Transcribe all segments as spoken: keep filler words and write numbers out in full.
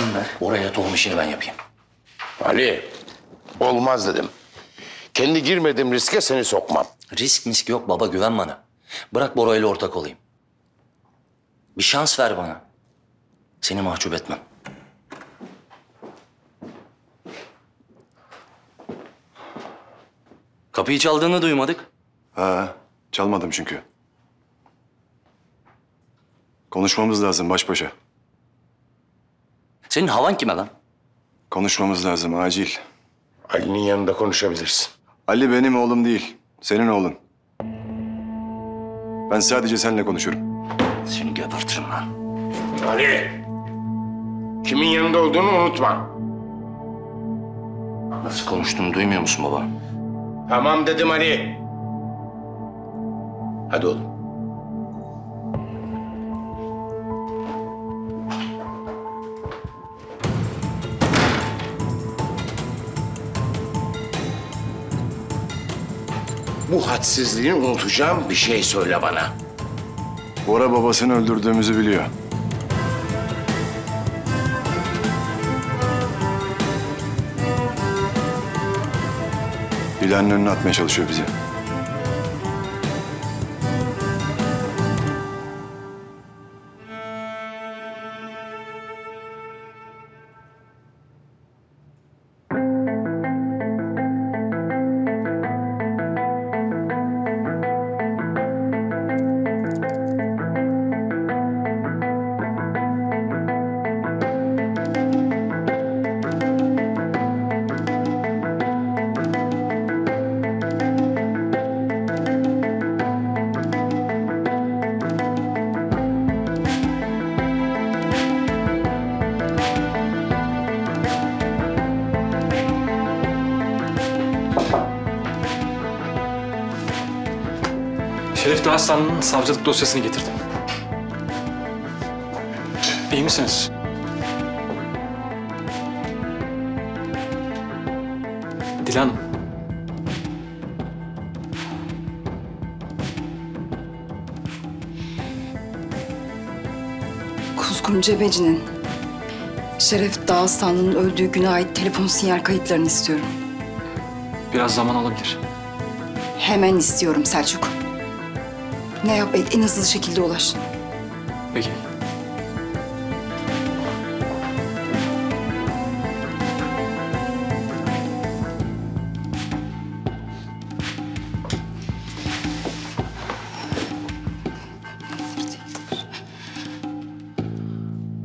izin ver. Oraya tohum işini ben yapayım. Ali, olmaz dedim. Kendi girmedim riske seni sokmam. Risk misk yok baba, güven bana. Bırak Bora ile ortak olayım. Bir şans ver bana. Seni mahcup etmem. Kapıyı çaldığını duymadık. Ha, çalmadım çünkü. Konuşmamız lazım baş başa. Senin havan kime lan? Konuşmamız lazım, acil. Ali'nin yanında konuşabilirsin. Ali benim oğlum değil, senin oğlun. Ben sadece seninle konuşurum. Seni gebertirim lan. Ali! Kimin yanında olduğunu unutma. Nasıl konuştuğumu duymuyor musun baba? Tamam dedim Ali. Hadi oğlum. Bu hadsizliğini unutacağım, bir şey söyle bana. Bora babasını öldürdüğümüzü biliyor. Dila'nın önüne atmaya çalışıyor bizi. Şeref Dağıstan'ın savcılık dosyasını getirdim. İyi misiniz? Dilan. Kuzgun Cebeci'nin Şeref Dağıstan'ın öldüğü güne ait telefon sinyal kayıtlarını istiyorum. Biraz zaman alabilir. Hemen istiyorum Selçuk. Ne yap et, en hızlı şekilde ulaş. Peki.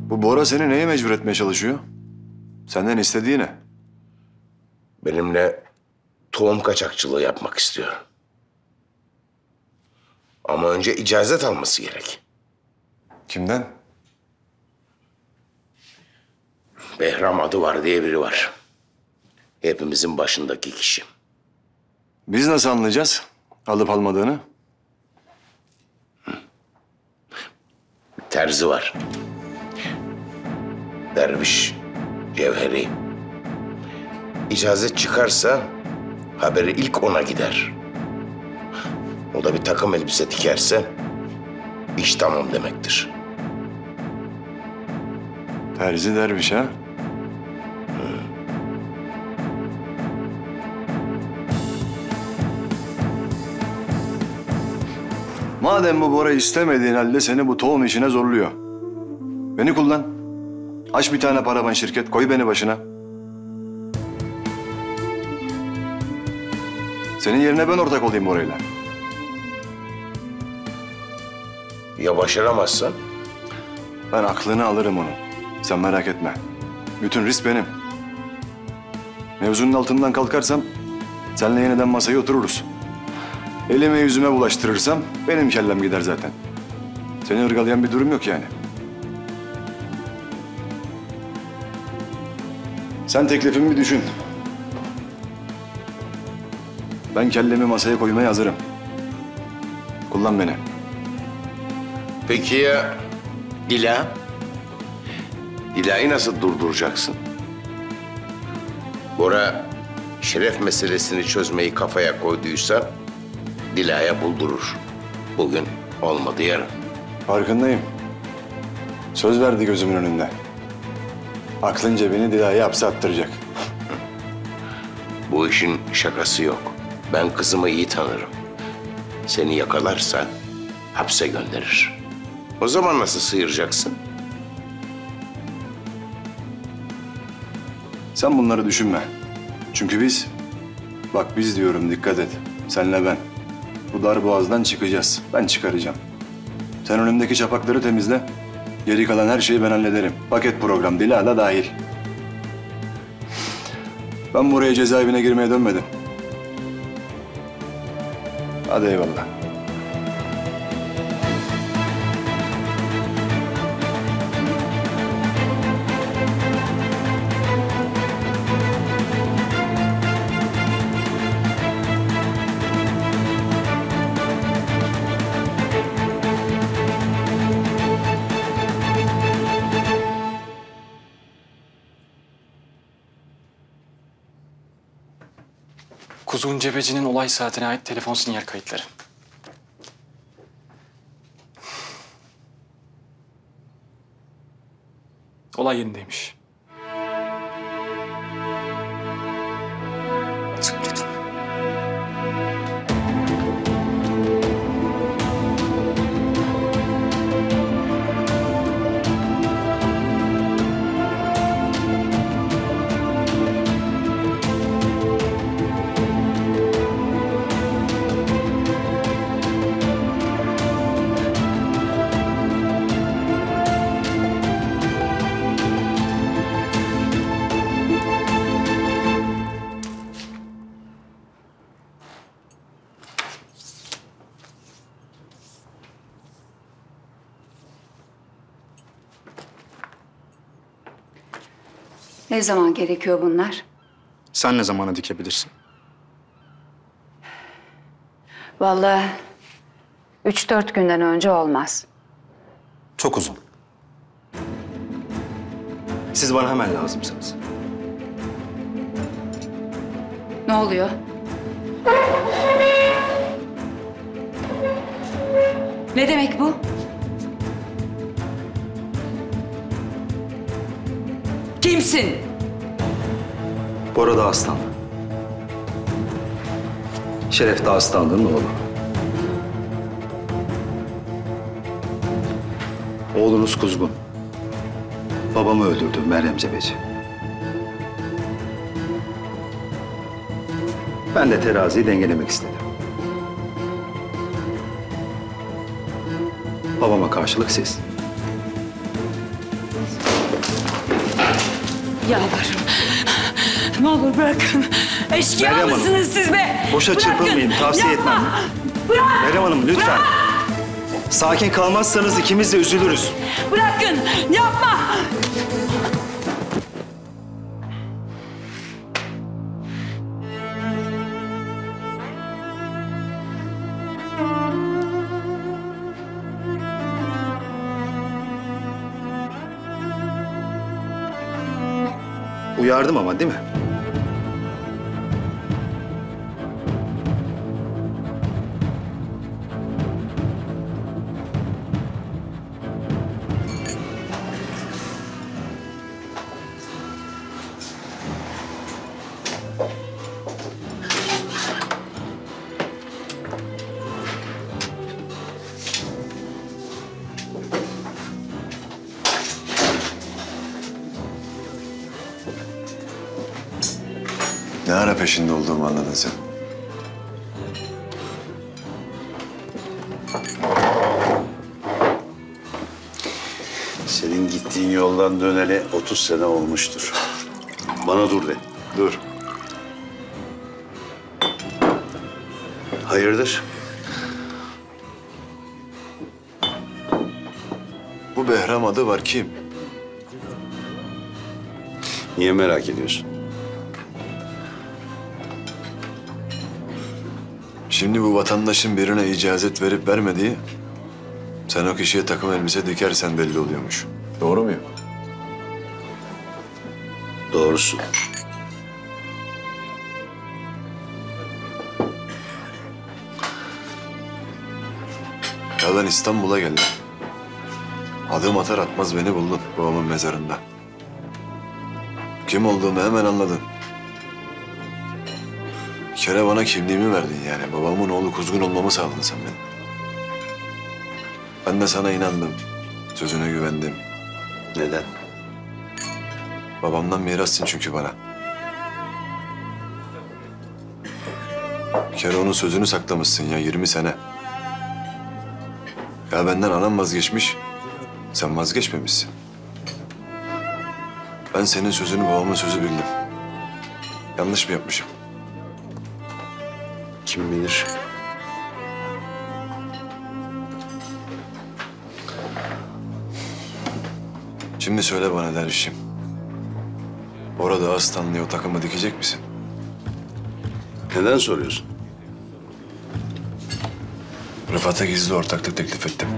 Bu Bora seni neye mecbur etmeye çalışıyor? Senden istediği ne? Benimle tohum kaçakçılığı yapmak istiyor. Ama önce icazet alması gerek. Kimden? Behram adı var diye biri var. Hepimizin başındaki kişi. Biz nasıl anlayacağız alıp almadığını? Bir terzi var. Derviş, cevheri. İcazet çıkarsa haberi ilk ona gider. O da bir takım elbise dikerse iş tamam demektir. Terzi Derviş ha? Madem bu Bora istemediğin halde seni bu tohum işine zorluyor. Beni kullan. Aç bir tane paravan şirket, koy beni başına. Senin yerine ben ortak olayım Bora'yla. Ya başaramazsan? Ben aklını alırım onu. Sen merak etme. Bütün risk benim. Mevzunun altından kalkarsam seninle yeniden masaya otururuz. Elime yüzüme bulaştırırsam benim kellem gider zaten. Seni ırgalayan bir durum yok yani. Sen teklifimi bir düşün. Ben kellemi masaya koymaya hazırım. Kullan beni. Peki ya Dila? Dila'yı nasıl durduracaksın? Bora şeref meselesini çözmeyi kafaya koyduysa Dila'ya buldurur. Bugün olmadı yarın. Farkındayım. Söz verdi gözümün önünde. aklınca beni Dila'ya hapse attıracak. Bu işin şakası yok. Ben kızımı iyi tanırım. Seni yakalarsa hapse gönderir. O zaman nasıl sıyıracaksın? Sen bunları düşünme. Çünkü biz, bak biz diyorum, dikkat et. Senle ben. Bu dar boğazdan çıkacağız. Ben çıkaracağım. Sen önümdeki çapakları temizle. Geri kalan her şeyi ben hallederim. Paket program, Dila da dahil. Ben buraya cezaevine girmeye dönmedim. Hadi eyvallah. Kuzgun Cebeci'nin olay saatine ait telefon sinyal kayıtları. Olay yerindeymiş. Ne zaman gerekiyor bunlar? Sen ne zamana dikebilirsin? Vallahi üç dört günden önce olmaz. Çok uzun. Siz bana hemen lazımsınız. Ne oluyor? Ne demek bu? Kimsin? Bora Dağıstan. Şeref Dağıstan'ın oğlu. Oğlunuz Kuzgun. Babamı öldürdü Meryem Cebeci. Ben de teraziyi dengelemek istedim. Babama karşılık siz. Yalvarırım. Ne olur bırakın. Eşkıya Meryem mısınız Hanım, siz be? Boşa bırakın. Çırpılmayın. Tavsiye yapma. Etmem. Bırak. Meryem Hanım lütfen. Bırak. Sakin kalmazsanız ikimiz de üzülürüz. Bırakın. Yapma. Uyardım ama değil mi? Ne ara peşinde olduğumu anladın sen? Senin gittiğin yoldan döneli otuz sene olmuştur. Bana dur de. Dur. Hayırdır? Bu Behram adı var kim? Niye merak ediyorsun? Şimdi bu vatandaşın birine icazet verip vermediği, sen o kişiye takım elbise dikersen belli oluyormuş. Doğru muyum? Doğrusun. Ya ben İstanbul'a geldim. Adım atar atmaz beni buldun babamın mezarında. kim olduğumu hemen anladın. Bir kere bana kimliğimi verdin yani. Babamın oğlu Kuzgun olmamı sağladın sen benim. Ben de sana inandım. Sözüne güvendim. Neden? Babamdan mirasın çünkü bana. Bir kere onun sözünü saklamışsın ya yirmi sene. Ya benden anam vazgeçmiş, sen vazgeçmemişsin. Ben senin sözünü babamın sözü bildim. Yanlış mı yapmışım? Kim bilir? Şimdi söyle bana dervişim. Bora Dağıstanlı'ya o takımı dikecek misin? Neden soruyorsun? Rıfat'a gizli ortaklık teklif ettim.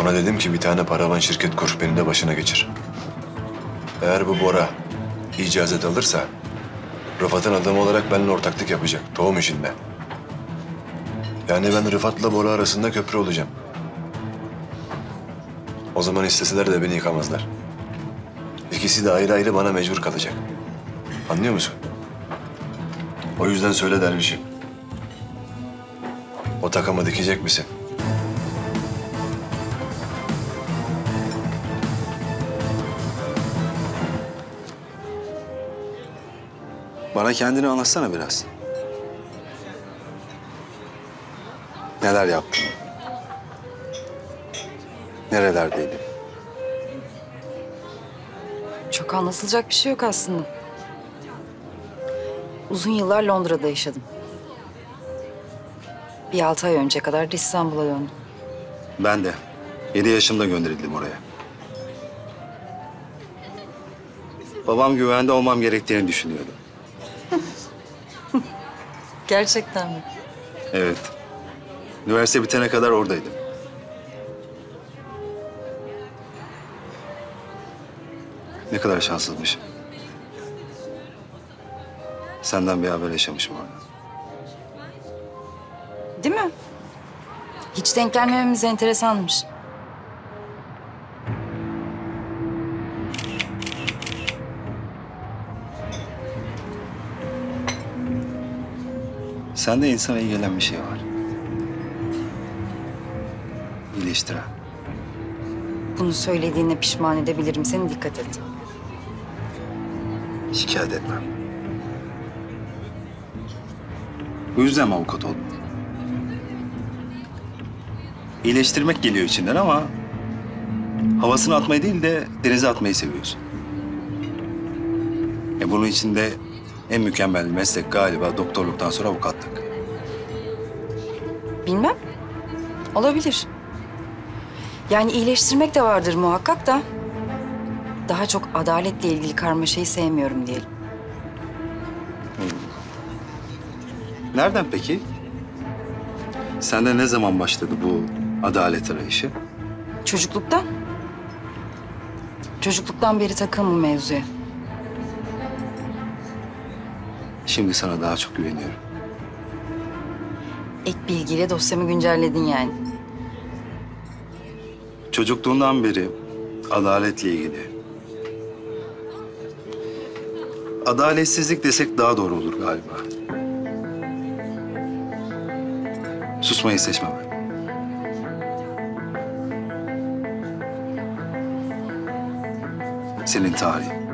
Buna dedim ki bir tane paravan şirket kur, beni de başına geçir. Eğer bu Bora icazet alırsa Rıfat'ın adamı olarak benimle ortaklık yapacak tohum işinde. Yani ben Rıfat'la Bora arasında köprü olacağım. O zaman isteseler de beni yıkamazlar. İkisi de ayrı ayrı bana mecbur kalacak. Anlıyor musun? O yüzden söyle dervişim. O takımı dikecek misin? Bana kendini anlatsana biraz. Neler yaptın? Nerelerdeydin? Çok anlatılacak bir şey yok aslında. Uzun yıllar Londra'da yaşadım. Bir altı ay önce kadar da İstanbul'a döndüm. Ben de. Yedi yaşımda gönderildim oraya. Babam güvende olmam gerektiğini düşünüyordu. Gerçekten mi? Evet. Üniversite bitene kadar oradaydım. Ne kadar şanssızmışım. Senden bir haber yaşamışım orada. Değil mi? Hiç denk gelmememiz enteresanmış. Sende insana iyi gelen bir şey var. İyileştir ha. Bunu söylediğine pişman edebilirim. Seni dikkat et. Şikayet etmem. Bu yüzden mi avukat oldum? İyileştirmek geliyor içinden ama havasını atmayı değil de denize atmayı seviyorsun. E bunun içinde en mükemmel meslek galiba doktorluktan sonra avukatlık. Bilmem. Olabilir. Yani iyileştirmek de vardır muhakkak da daha çok adaletle ilgili karmaşayı sevmiyorum diyelim. Hmm. Nereden peki? Sende ne zaman başladı bu adalet arayışı? Çocukluktan. Çocukluktan beri takım bu mevzuya. Şimdi sana daha çok güveniyorum. Ek bilgiyle dosyamı güncelledin yani. Çocukluğundan beri adaletle ilgili. Adaletsizlik desek daha doğru olur galiba. Susmayı seçmem. Senin tarihin.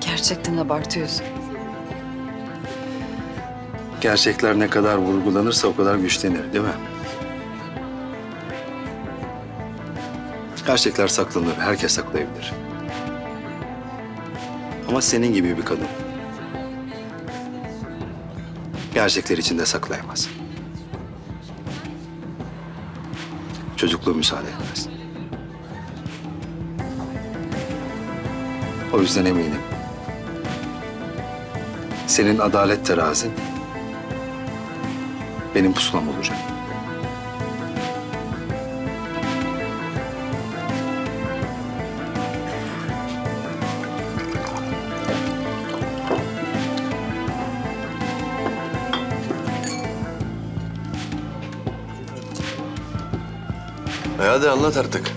Gerçekten abartıyorsun. Gerçekler ne kadar vurgulanırsa o kadar güçlenir, değil mi? Gerçekler saklanır, herkes saklayabilir. Ama senin gibi bir kadın gerçekler içinde saklayamaz. Çocukluğu müsaade etmez. O yüzden eminim. Senin adalet terazin benim pusulam olacak. E hadi anlat artık.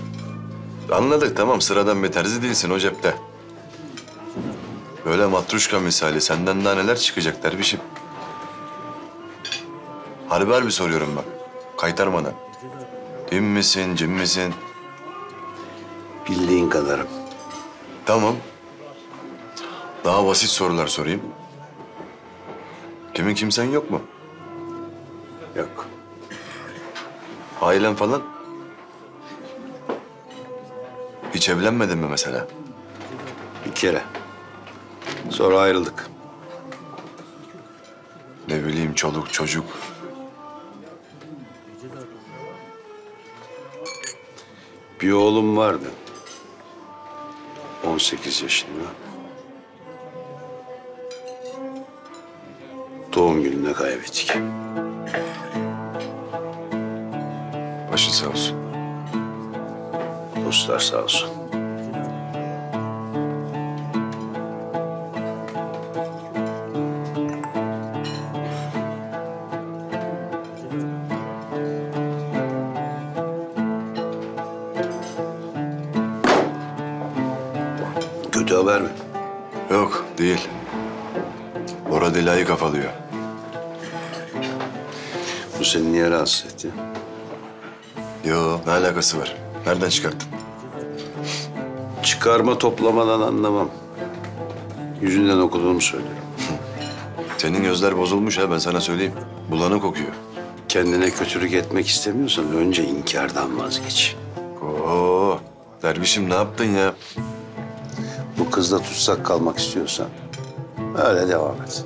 Anladık tamam, sıradan bir terzi değilsin, o cepte. Böyle matruşka misali senden daha neler çıkacak Dervişim. Harbi harbi soruyorum bak, kaytarmadan. Din misin, cin misin? Bildiğin kadarım. Tamam. Daha basit sorular sorayım. Kimin kimsen yok mu? Yok. Ailen falan? Hiç evlenmedin mi mesela? Bir kere. Sonra ayrıldık. Ne bileyim, çoluk çocuk. Bir oğlum vardı. on sekiz yaşında. Doğum gününde kaybettik. Başın sağ olsun. Dostlar sağ olsun. Kötü haber mi? Yok, değil. Bora Dila'yı kafalıyor. Bu seni niye rahatsız etti? Yo, ne alakası var? Nereden çıkarttın? Çıkarma toplamadan anlamam. Yüzünden okuduğumu söylüyorum. Senin gözler bozulmuş ha, ben sana söyleyeyim. Bulanık okuyor. Kendine kötülük etmek istemiyorsan önce inkardan vazgeç. Oo, Dervişim ne yaptın ya? Bu kızla tutsak kalmak istiyorsan öyle devam et.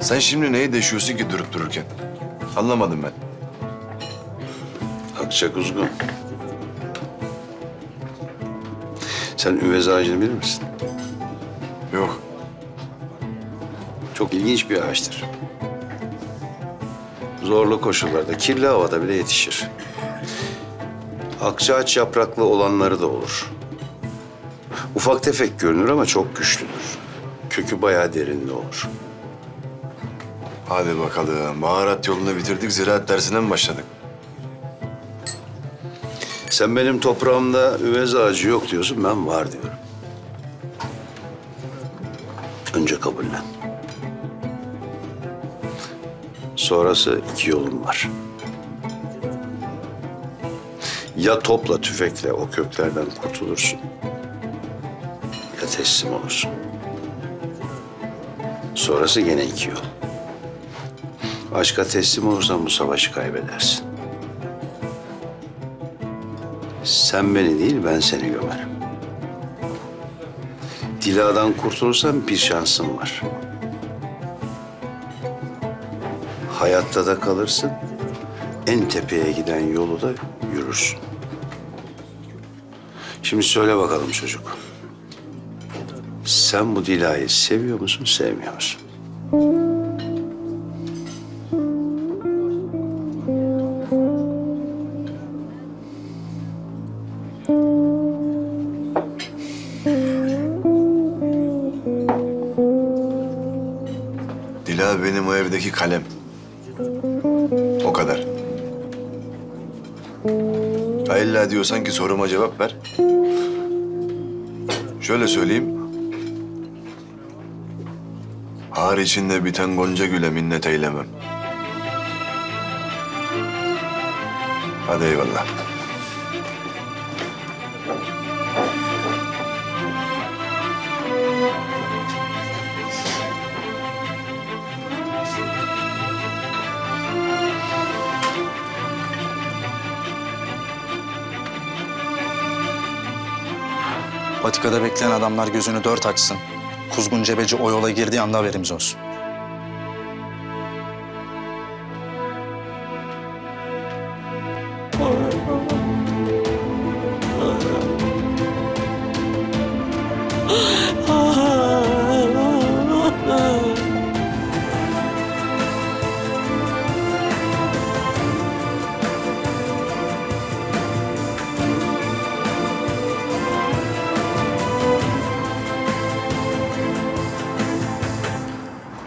Sen şimdi neyi deşiyorsun ki durup dururken? Anlamadım ben. Akça Kuzgun. Sen üvez ağacını bilir misin? Yok. Çok ilginç bir ağaçtır. Zorlu koşullarda, kirli havada bile yetişir. Akça ağaç yapraklı olanları da olur. Ufak tefek görünür ama çok güçlüdür. Kökü bayağı derinde olur. Hadi bakalım, baharat yolunu bitirdik, ziraat dersine mi başladık? Sen benim toprağımda üvez ağacı yok diyorsun, ben var diyorum. Önce kabullen. Sonrası iki yolum var. Ya topla, tüfekle o köklerden kurtulursun, ya teslim olursun. Sonrası gene iki yol. Aşka teslim olursan bu savaşı kaybedersin. Sen beni değil, ben seni gömerim. Dila'dan kurtulursan bir şansın var. Hayatta da kalırsın, en tepeye giden yolu da yürürsün. Şimdi söyle bakalım çocuk. Sen bu Dila'yı seviyor musun, sevmiyor musun? Dila benim o evdeki kalem. O kadar. Ha illa diyorsan ki soruma cevap ver. Şöyle söyleyeyim. Har içinde biten gonca güle minnet eylemem. Hadi eyvallah. Patikada bekleyen adamlar gözünü dört açsın. Kuzgun Cebeci o yola girdiği anda haberimiz olsun.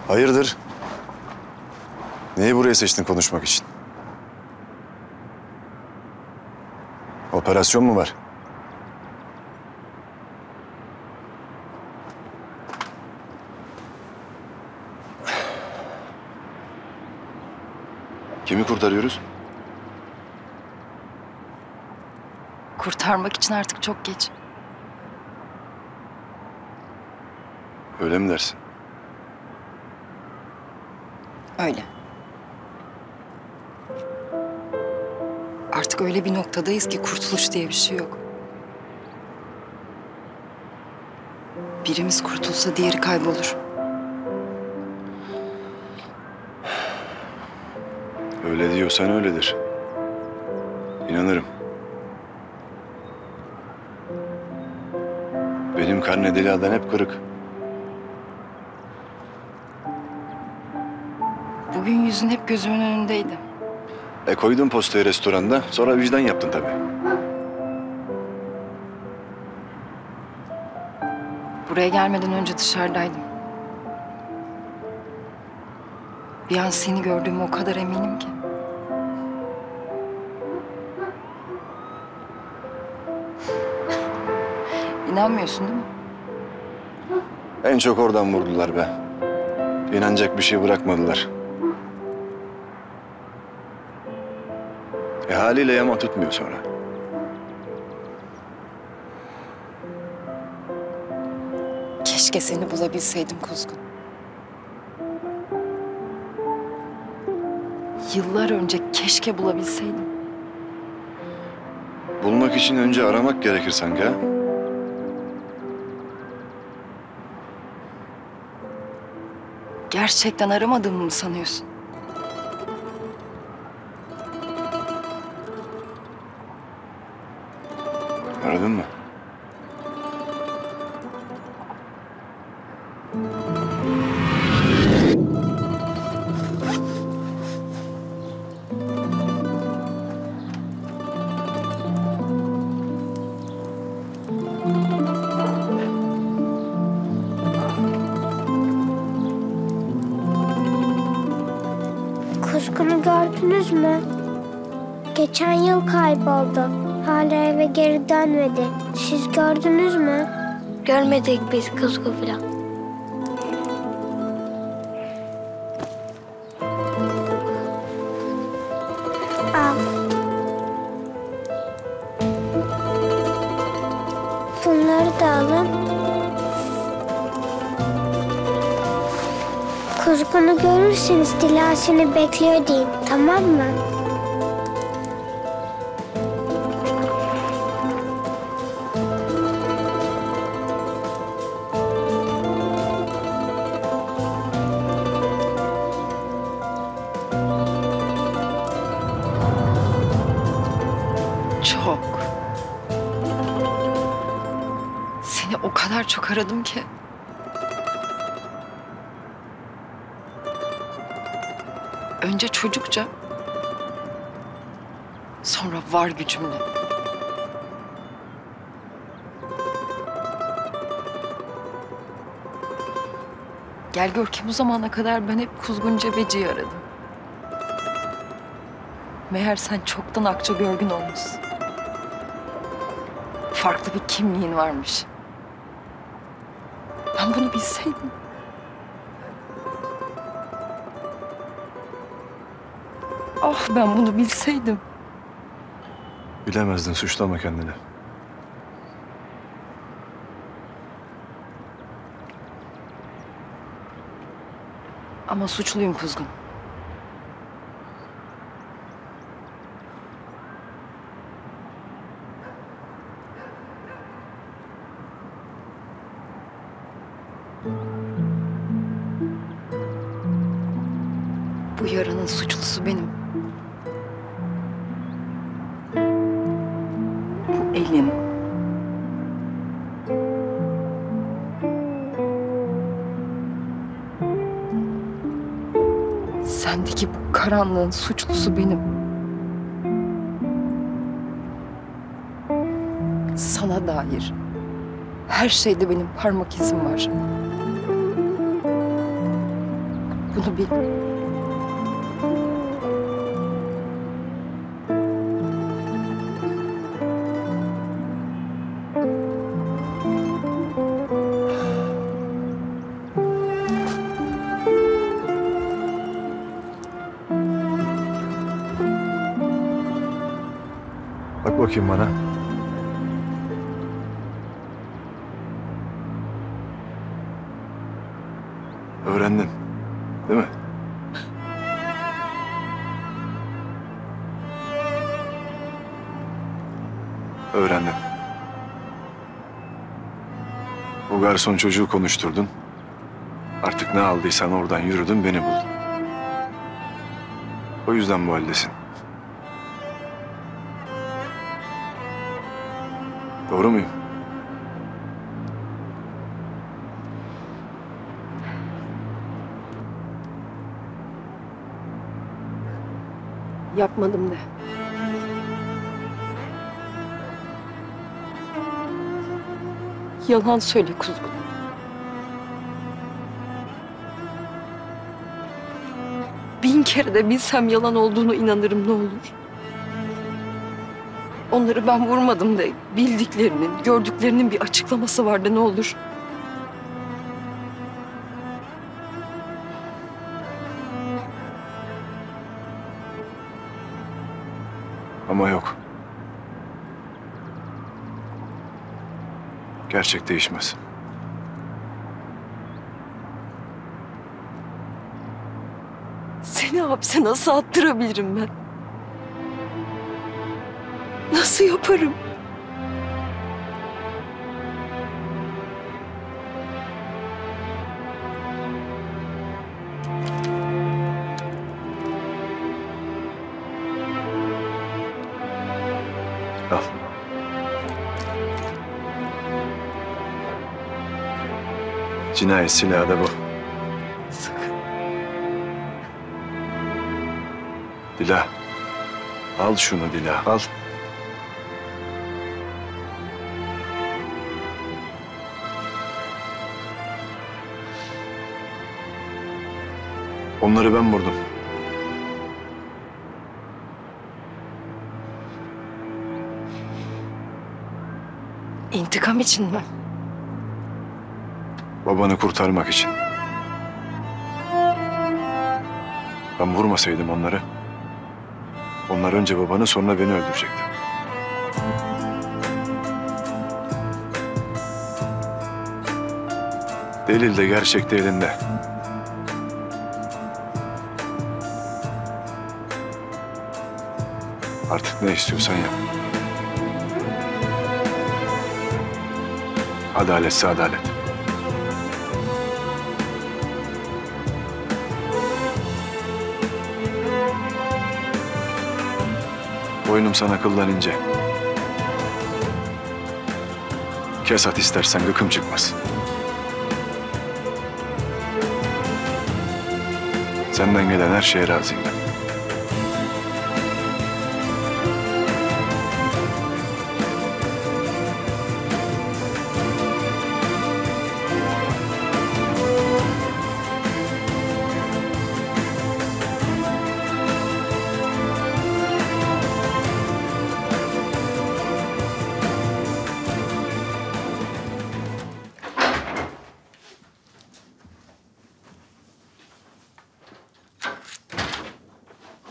Hayırdır? Neyi buraya seçtin konuşmak için? Operasyon mu var? Kimi kurtarıyoruz? Kurtarmak için artık çok geç. Öyle mi dersin? Öyle. Artık öyle bir noktadayız ki kurtuluş diye bir şey yok. Birimiz kurtulsa diğeri kaybolur. Öyle diyorsan öyledir. İnanırım. Benim karne Dila'dan hep kırık. Bugün yüzün hep gözümün önündeydi. E koydun postayı restoranda, sonra vicdan yaptın tabii. Buraya gelmeden önce dışarıdaydım. Bir an seni gördüğüme o kadar eminim ki. İnanmıyorsun değil mi? En çok oradan vurdular be. İnanacak bir şey bırakmadılar. E haliyle yama tutmuyor sonra. Keşke seni bulabilseydim Kuzgun. Yıllar önce keşke bulabilseydim. Bulmak için önce aramak gerekir sanki ha? Gerçekten aramadığımı mı sanıyorsun? Aradın mı? Kuzgun'u gördünüz mü? Geçen yıl kayboldu. Hala eve geri dönmedi. Siz gördünüz mü? Görmedik biz Kuzgun falan. Al. Bunları da alın. Kuzgun'u görürseniz Dila seni bekliyor deyin, tamam mı? Çok aradım ki. Önce çocukça, sonra var gücümle. Gel gör ki bu zamana kadar ben hep Kuzgun Cebeci'yi aradım. Meğer sen çoktan akça görgün olmuşsun. Farklı bir kimliğin varmış. Ben bunu bilseydim. Ah ben bunu bilseydim. Bilemezdin, suçlama kendini. Ama suçluyum Kuzgun. Bu yaranın suçlusu benim. Bu elim. Sendeki bu karanlığın suçlusu benim. Sana dair her şeyde benim parmak izim var. Bunu bil. Bak bakayım bana. Öğrendin, değil mi? Öğrendin. O garson çocuğu konuşturdun. Artık ne aldıysan oradan yürüdün, beni buldun. O yüzden bu haldesin. Doğru muyum? Yapmadım de. Yalan söyle Kuzgun. Bin kere de bilsem yalan olduğunu inanırım, ne olur. Onları ben vurmadım de, bildiklerinin, gördüklerinin bir açıklaması vardı, ne olur. Ama yok. Gerçek değişmez. Seni hapse nasıl attırabilirim ben? Nasıl yaparım? Al. Cinayet silahı da bu. Sakın. Dila. Al şunu Dila, al. Onları ben vurdum. İntikam için mi? Babanı kurtarmak için. Ben vurmasaydım onları, onlar önce babanı sonra beni öldürecekti. Delil de gerçek de elinde. Artık ne istiyorsan yap. Adaletse adalet. Boynum sana kıldan ince. Kes at istersen, gıkım çıkmaz. Senden gelen her şeye razıyım ben.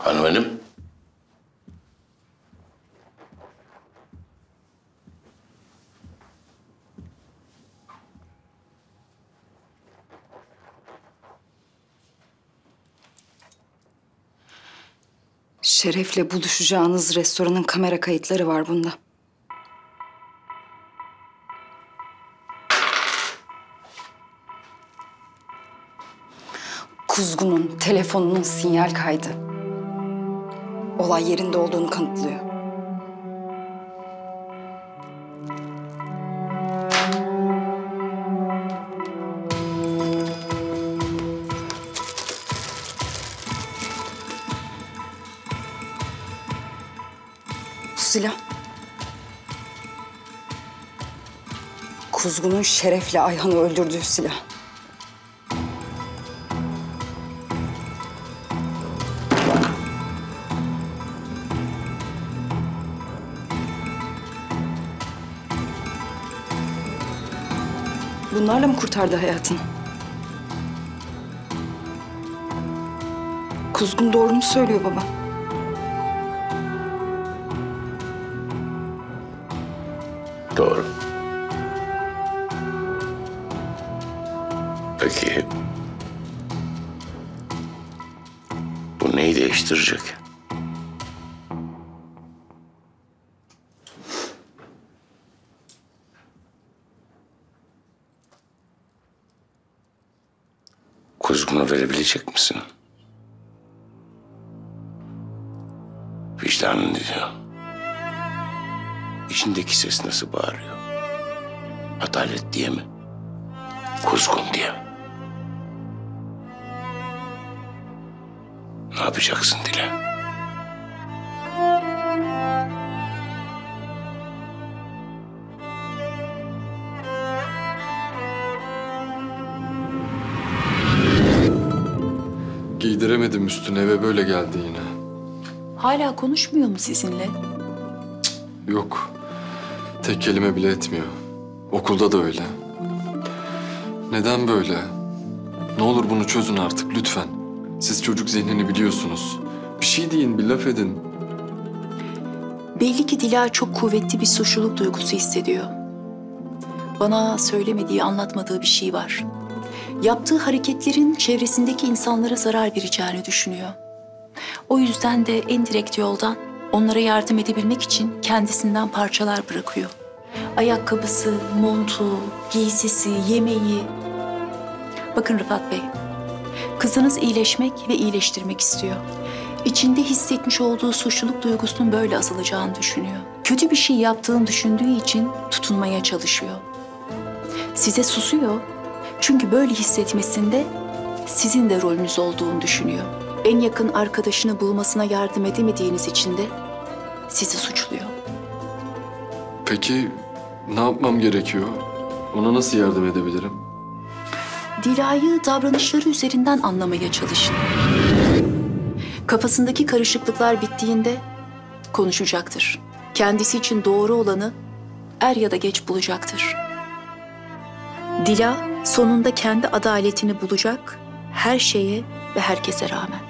Hanımefendi. Şeref'le buluşacağınız restoranın kamera kayıtları var bunda. Kuzgun'un telefonunun sinyal kaydı. Olay yerinde olduğunu kanıtlıyor. Bu silah. Kuzgun'un Şeref'le Ayhan'ı öldürdüğü silah. Bunlarla mı kurtardı hayatını? Kuzgun doğru mu söylüyor baba? Doğru. Peki... bu neyi değiştirecek? Kuzgun'u verebilecek misin? Vicdanın diyor. İçindeki ses nasıl bağırıyor? Adalet diye mi? Kuzgun diye mi? Ne yapacaksın Dila? Giydiremedim üstüne ve böyle geldi yine. Hala konuşmuyor mu sizinle? Cık, yok. Tek kelime bile etmiyor. Okulda da öyle. Neden böyle? Ne olur bunu çözün artık lütfen. Siz çocuk zihnini biliyorsunuz. Bir şey deyin, bir laf edin. Belli ki Dila çok kuvvetli bir suçluluk duygusu hissediyor. Bana söylemediği, anlatmadığı bir şey var. Yaptığı hareketlerin çevresindeki insanlara zarar vereceğini düşünüyor. O yüzden de en direkt yoldan onlara yardım edebilmek için kendisinden parçalar bırakıyor. Ayakkabısı, montu, giysisi, yemeği. Bakın Rıfat Bey, kızınız iyileşmek ve iyileştirmek istiyor. İçinde hissetmiş olduğu suçluluk duygusunun böyle azalacağını düşünüyor. Kötü bir şey yaptığını düşündüğü için tutunmaya çalışıyor. Size susuyor. Çünkü böyle hissetmesinde sizin de rolünüz olduğunu düşünüyor. En yakın arkadaşını bulmasına yardım edemediğiniz için de sizi suçluyor. Peki ne yapmam gerekiyor? Ona nasıl yardım edebilirim? Dila'yı davranışları üzerinden anlamaya çalışın. Kafasındaki karışıklıklar bittiğinde konuşacaktır. Kendisi için doğru olanı er ya da geç bulacaktır. Dila sonunda kendi adaletini bulacak, her şeye ve herkese rağmen.